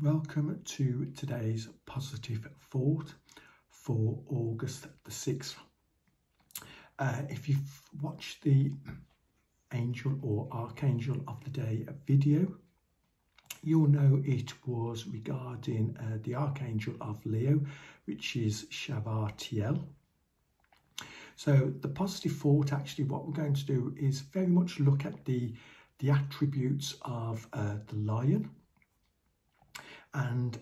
Welcome to today's positive thought for August the 6th. If you've watched the Angel or Archangel of the Day video, you'll know it was regarding the Archangel of Leo, which is Shavartiel. So the positive thought, actually what we're going to do is very much look at the attributes of the lion, and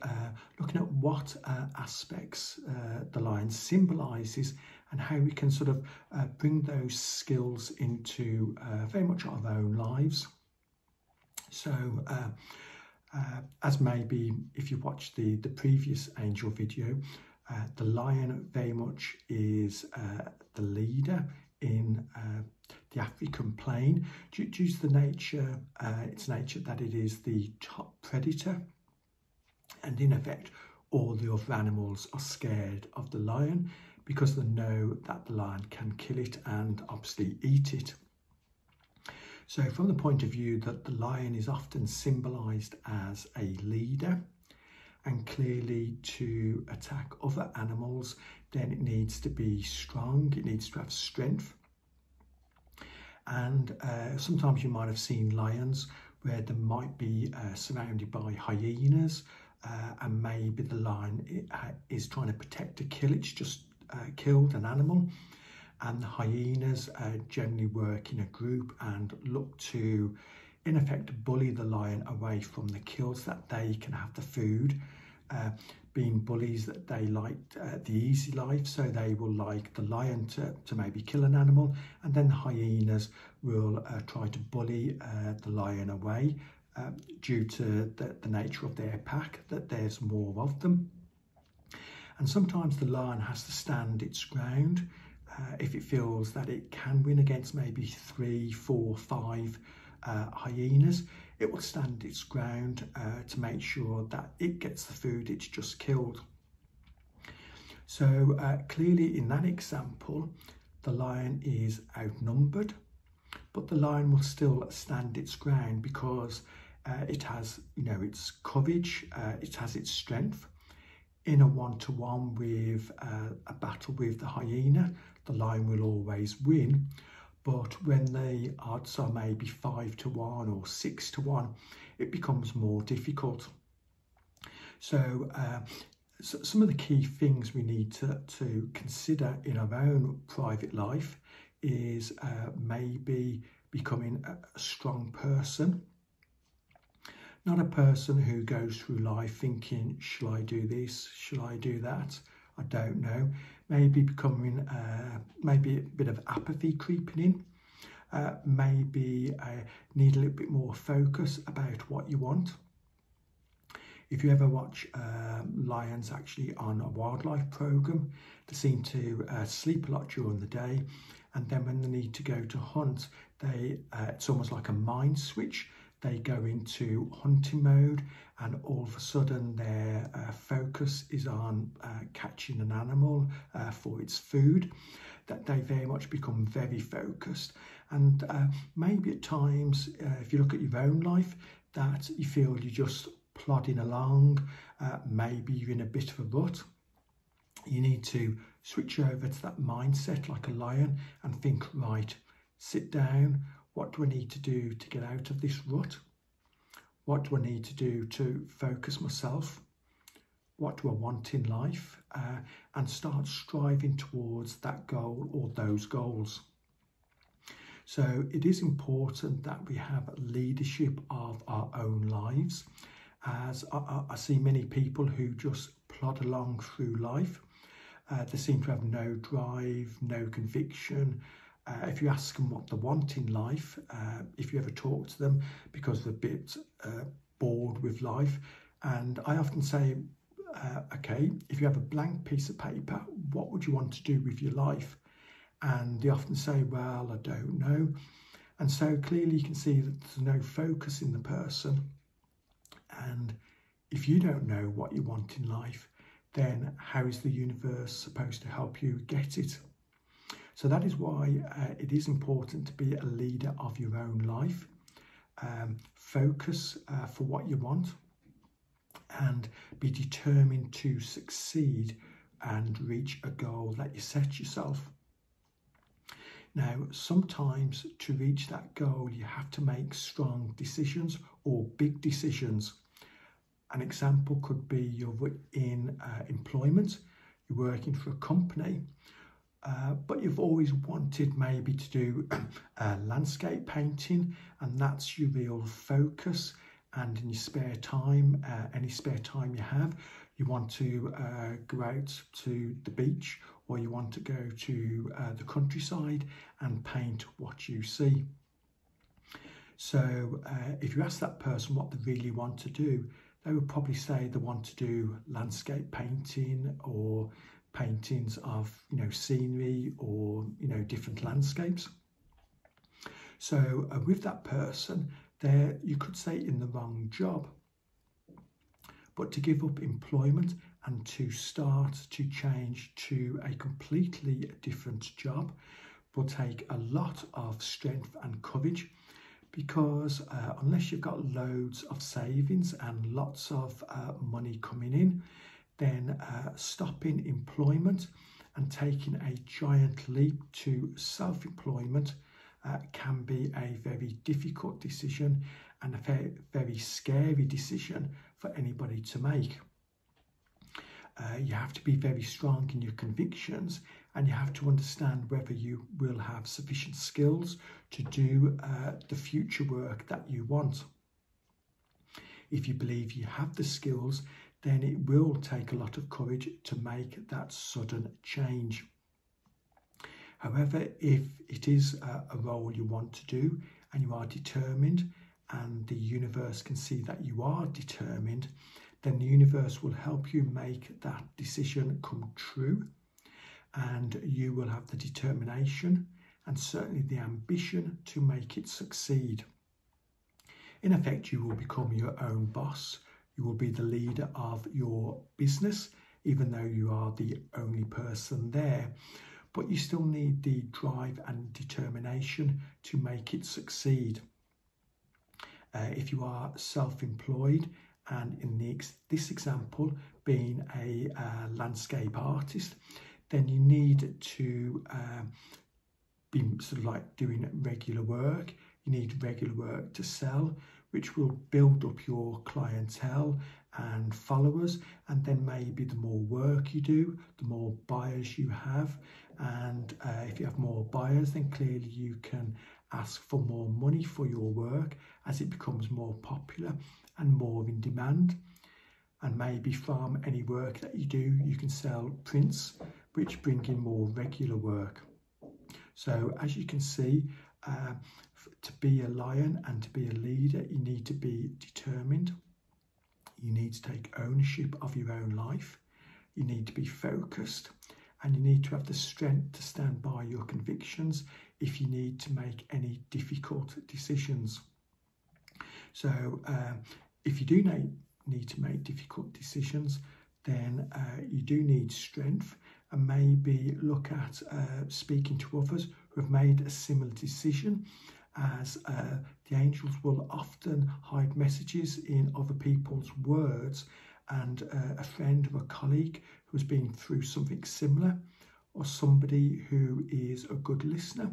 looking at what aspects the lion symbolises and how we can sort of bring those skills into very much our own lives. So as maybe if you watched the previous angel video, the lion very much is the leader in the African plain due to the nature, its nature that it is the top predator. And in effect, all the other animals are scared of the lion because they know that the lion can kill it and obviously eat it. So from the point of view that the lion is often symbolised as a leader, and clearly to attack other animals, then it needs to be strong, it needs to have strength. And sometimes you might have seen lions where they might be surrounded by hyenas, and maybe the lion is trying to protect a kill. It's just killed an animal, and the hyenas generally work in a group and look to, in effect, bully the lion away from the kills that they can have the food. Being bullies, that they like the easy life, so they will like the lion to maybe kill an animal, and then the hyenas will try to bully the lion away due to the nature of their pack, that there's more of them. And sometimes the lion has to stand its ground if it feels that it can win against maybe 3, 4, 5 hyenas. It will stand its ground to make sure that it gets the food it's just killed. So clearly in that example, the lion is outnumbered, but the lion will still stand its ground because it has, you know, its courage, it has its strength. In a one-to-one with a battle with the hyena, the lion will always win. But when the odds are maybe 5 to 1 or 6 to 1, it becomes more difficult. So, some of the key things we need to consider in our own private life is maybe becoming a strong person. Not a person who goes through life thinking, shall I do this? Shall I do that? I don't know. Maybe becoming maybe a bit of apathy creeping in, maybe need a little bit more focus about what you want. If you ever watch lions actually on a wildlife program, they seem to sleep a lot during the day, and then when they need to go to hunt, they it's almost like a mind switch. They go into hunting mode, and all of a sudden their focus is on catching an animal for its food, that they very much become very focused. And maybe at times, if you look at your own life, that you feel you're just plodding along, maybe you're in a bit of a rut. You need to switch over to that mindset like a lion and think, right, sit down. What do I need to do to get out of this rut? What do I need to do to focus myself? What do I want in life? And start striving towards that goal or those goals. So it is important that we have leadership of our own lives, as I see many people who just plod along through life. They seem to have no drive, no conviction. If you ask them what they want in life, if you ever talk to them, because they're a bit bored with life, and I often say, okay, if you have a blank piece of paper, what would you want to do with your life? And they often say, well, I don't know. And so clearly you can see that there's no focus in the person. And if you don't know what you want in life, then how is the universe supposed to help you get it? So that is why it is important to be a leader of your own life. Focus for what you want. and be determined to succeed and reach a goal that you set yourself. Now, sometimes to reach that goal, you have to make strong decisions or big decisions. An example could be you're in employment, you're working for a company, but you've always wanted maybe to do landscape painting, and that's your real focus. And in your spare time, any spare time you have, you want to go out to the beach, or you want to go to the countryside and paint what you see. So if you ask that person what they really want to do, they would probably say they want to do landscape painting or paintings of, you know, scenery or, you know, different landscapes. So with that person, they're, you could say, in the wrong job. But to give up employment and to start to change to a completely different job will take a lot of strength and courage, because unless you've got loads of savings and lots of money coming in, then stopping employment and taking a giant leap to self-employment can be a very difficult decision and a very scary decision for anybody to make. You have to be very strong in your convictions, and you have to understand whether you will have sufficient skills to do the future work that you want. If you believe you have the skills, then it will take a lot of courage to make that sudden change. However, if it is a role you want to do and you are determined, and the universe can see that you are determined, then the universe will help you make that decision come true, and you will have the determination and certainly the ambition to make it succeed. In effect, you will become your own boss. You will be the leader of your business, even though you are the only person there. But you still need the drive and determination to make it succeed. If you are self-employed, and in this example being a landscape artist, then you need to be sort of like doing regular work. You need regular work to sell, which will build up your clientele and followers, and then maybe the more work you do, the more buyers you have, and if you have more buyers, then clearly you can ask for more money for your work as it becomes more popular and more in demand. And maybe from any work that you do, you can sell prints, which bring in more regular work. So as you can see, to be a lion and to be a leader, you need to be determined. You need to take ownership of your own life. You need to be focused, and you need to have the strength to stand by your convictions if you need to make any difficult decisions. So if you do need to make difficult decisions, then you do need strength, and maybe look at speaking to others who have made a similar decision, as the angels will often hide messages in other people's words. And a friend or a colleague who's been through something similar, or somebody who is a good listener,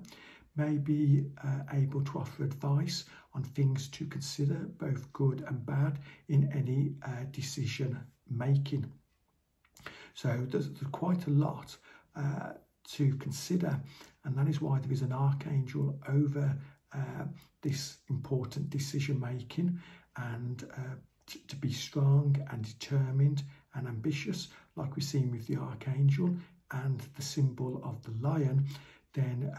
may be able to offer advice on things to consider, both good and bad, in any decision making. So there's quite a lot to consider, and that is why there is an archangel over this important decision making. And to be strong and determined and ambitious, like we've seen with the archangel and the symbol of the lion, then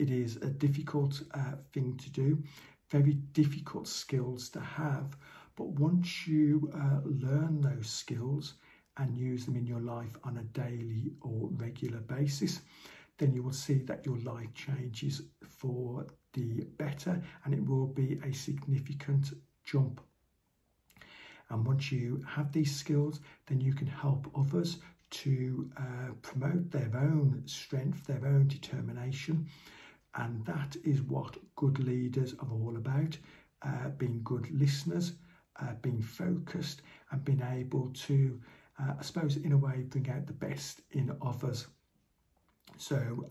it is a difficult thing to do, very difficult skills to have. But once you learn those skills and use them in your life on a daily or regular basis, then you will see that your life changes for the better, and it will be a significant jump. And once you have these skills, then you can help others to promote their own strength, their own determination. And that is what good leaders are all about, being good listeners, being focused and being able to, I suppose, in a way, bring out the best in others. So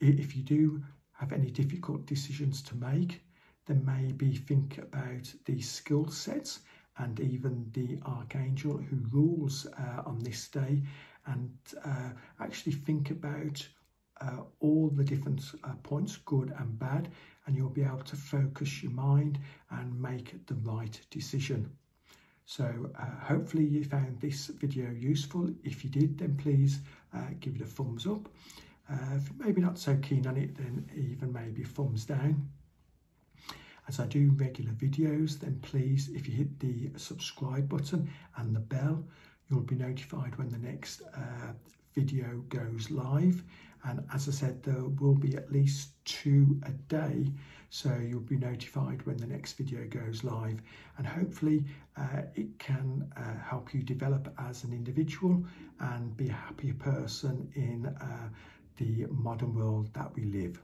if you do have any difficult decisions to make, then maybe think about the skill sets and even the Archangel who rules on this day, and actually think about all the different points, good and bad, and you'll be able to focus your mind and make the right decision. So hopefully you found this video useful. If you did, then please give it a thumbs up. If you're maybe not so keen on it, then even maybe thumbs down. As I do regular videos, then please, if you hit the subscribe button and the bell, you'll be notified when the next video goes live. And as I said, there will be at least 2 a day, so you'll be notified when the next video goes live. And hopefully it can help you develop as an individual and be a happier person in the modern world that we live.